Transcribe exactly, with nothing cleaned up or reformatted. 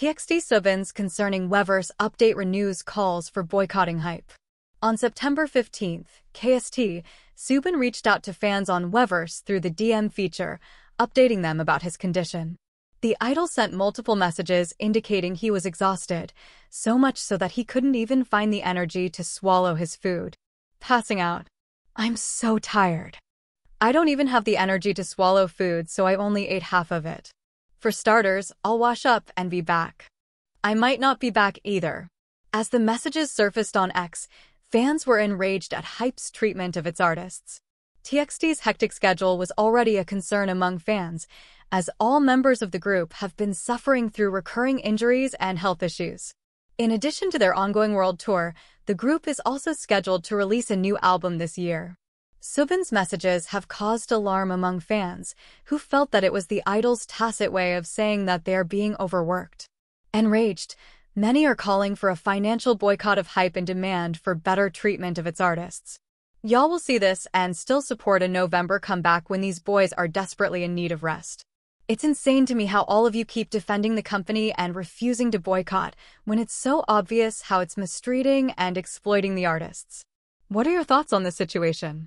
T X T Soobin's concerning Weverse update renews calls for boycotting HYBE. On September fifteenth, K S T, Soobin reached out to fans on Weverse through the D M feature, updating them about his condition. The idol sent multiple messages indicating he was exhausted, so much so that he couldn't even find the energy to swallow his food. Passing out. "I'm so tired. I don't even have the energy to swallow food, so I only ate half of it. For starters, I'll wash up and be back. I might not be back either." As the messages surfaced on X, fans were enraged at HYBE's treatment of its artists. T X T's hectic schedule was already a concern among fans, as all members of the group have been suffering through recurring injuries and health issues. In addition to their ongoing world tour, the group is also scheduled to release a new album this year. Soobin's messages have caused alarm among fans, who felt that it was the idol's tacit way of saying that they are being overworked. Enraged, many are calling for a financial boycott of HYBE and demand for better treatment of its artists. Y'all will see this and still support a November comeback when these boys are desperately in need of rest. It's insane to me how all of you keep defending the company and refusing to boycott when it's so obvious how it's mistreating and exploiting the artists. What are your thoughts on this situation?